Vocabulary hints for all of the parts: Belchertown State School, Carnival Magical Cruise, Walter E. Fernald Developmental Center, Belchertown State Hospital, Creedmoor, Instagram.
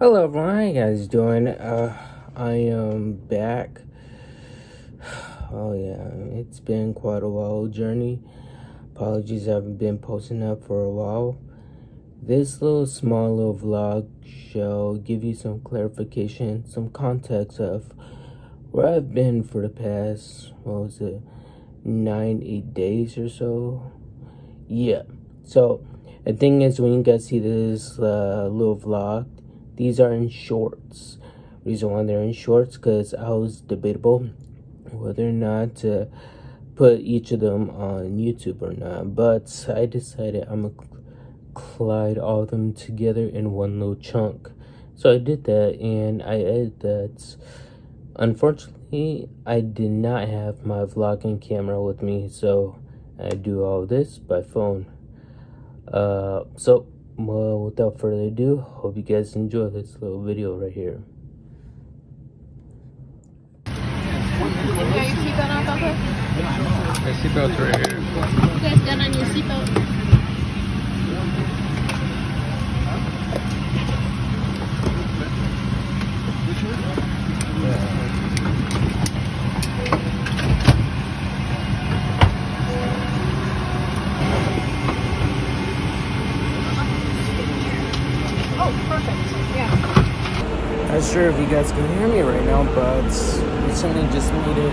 Hello everyone, how you guys doing? I am back. Oh yeah, it's been quite a wild journey. Apologies, I haven't been posting up for a while. This small little vlog shall give you some clarification, some context of where I've been for the past, what was it, 9-8 days or so. Yeah, so the thing is, when you guys see this little vlog, these are in shorts. Reason why they're in shorts, because I was debatable whether or not to put each of them on YouTube or not. But I decided I'm going to collide all of them together in one little chunk. So I did that, and I edited that. Unfortunately, I did not have my vlogging camera with me, so I do all this by phone. Well, without further ado, hope you guys enjoy this little video right here. Got your seatbelt on, Papa? My seatbelt's right here. You guys got on your seatbelt? Not sure if you guys can hear me right now, but we simply just made it.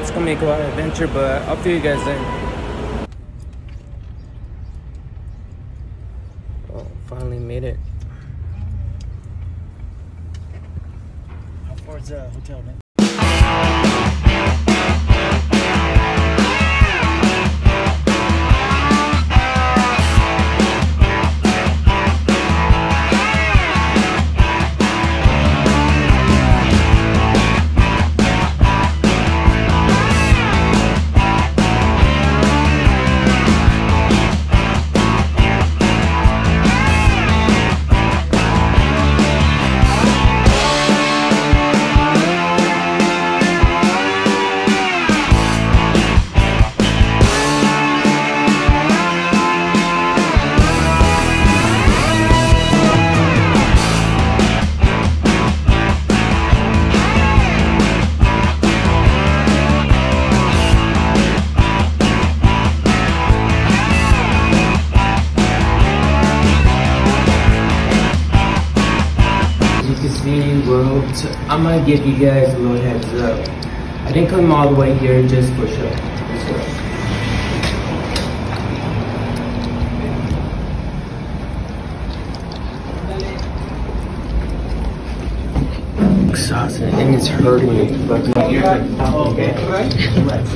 It's gonna make a lot of adventure, but I'll feel you guys later. Oh, finally made it. How far is the hotel, man? I'm gonna give you guys a little heads up. I didn't come all the way here just for show. Exhausted and it's hurting me. But oh, okay, right? Right.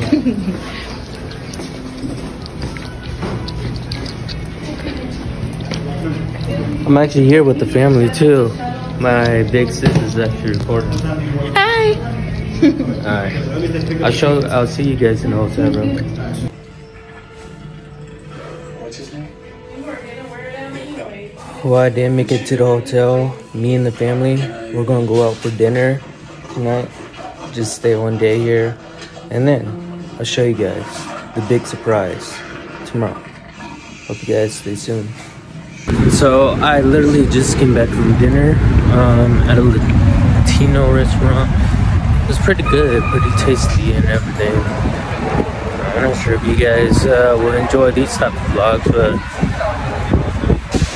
I'm actually here with the family too. My big sister's actually recording. Hi! Alright. I'll see you guys in the hotel room. What's his name? Well, I didn't make it to the hotel. Me and the family, we're gonna go out for dinner tonight. Just stay one day here. And then I'll show you guys the big surprise tomorrow. Hope you guys stay tuned. So I literally just came back from dinner at a Latino restaurant. It was pretty good, pretty tasty and everything. I'm not sure if you guys will enjoy these type of vlogs, but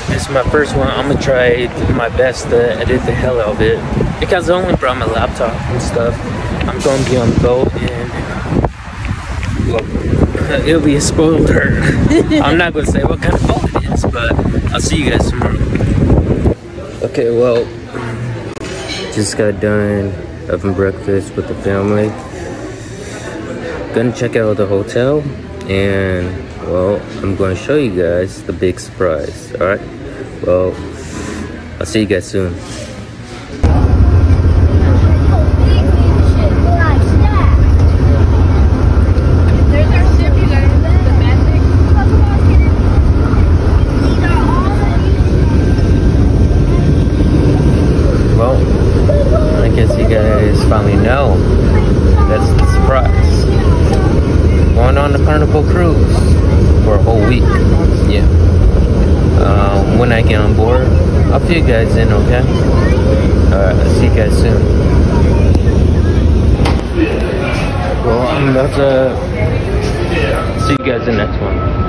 this is my first one. I'm gonna try my best to edit the hell out of it, because I only brought my laptop and stuff. I'm gonna be on the boat and it'll be a spoiler. I'm not gonna say what kind of boat. But I'll see you guys tomorrow. Okay, well, just got done having breakfast with the family. Gonna check out the hotel, and well, I'm gonna show you guys the big surprise. All right, well, I'll see you guys soon. Finally know that's the surprise. Going on the Carnival Cruise for a whole week. Yeah. when I get on board. I'll fill you guys in, okay? Alright, I'll see you guys soon. Well, I'm about to see you guys in the next one.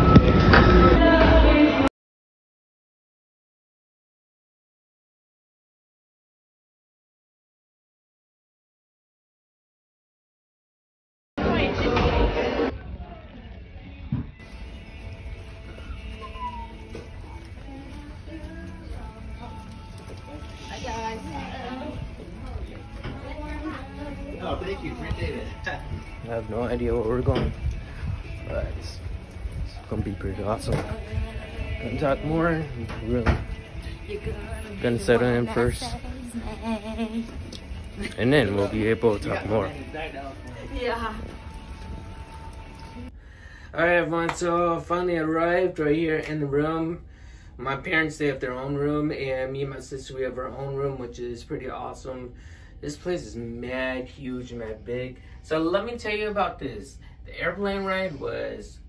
Oh, thank you. Appreciate it. I have no idea where we're going, but it's going to be pretty awesome. Going to talk more. Really going to settle in first, and then we'll be able to talk more. Yeah. Alright everyone, so finally arrived right here in the room. My parents, they have their own room, and me and my sister, we have our own room, which is pretty awesome. This place is mad huge, mad big. So let me tell you about this. The airplane ride was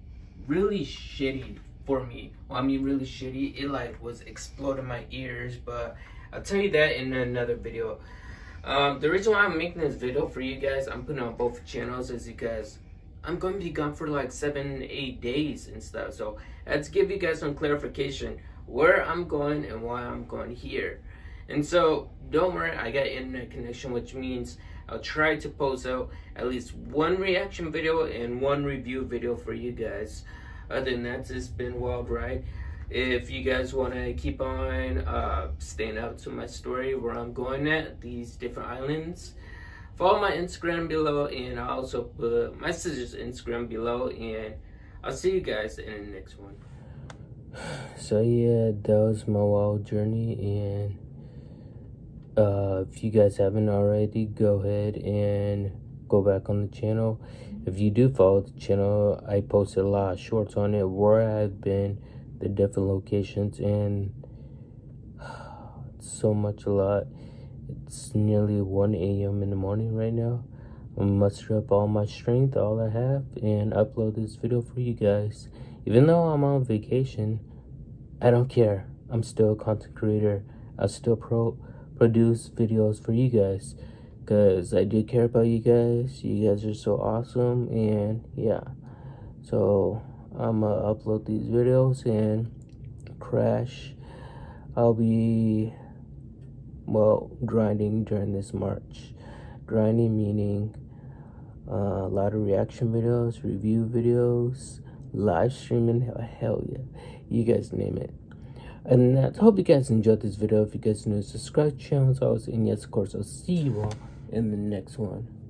really shitty for me. Well, I mean really shitty. It like was exploding my ears, but I'll tell you that in another video. The reason why I'm making this video for you guys, I'm putting on both channels, is because I'm going to be gone for like 7-8 days and stuff. So let's give you guys some clarification where I'm going and why I'm going here. And so don't worry, I got internet connection, which means I'll try to post out at least one reaction video and one review video for you guys. Other than that, it's been wild ride. If you guys want to keep on staying up to my story where I'm going at these different islands, follow my Instagram below, and I'll also put my sister's Instagram below, and I'll see you guys in the next one. So yeah, that was my wild journey, and if you guys haven't already, go ahead and go back on the channel. If you do follow the channel, I posted a lot of shorts on it where I've been, the different locations, and so much a lot. It's nearly 1 AM in the morning right now. I'm muster up all my strength, all I have, and upload this video for you guys. Even though I'm on vacation, I don't care. I'm still a content creator. I still produce videos for you guys, because I do care about you guys. You guys are so awesome, and yeah, so I'm gonna upload these videos and crash. I'll be, well, grinding during this March. Grinding meaning a lot of reaction videos, review videos, live streaming, hell yeah, you guys name it. And I hope you guys enjoyed this video. If you guys are new, subscribe to the channel as always. And yes, of course, I'll see you all in the next one.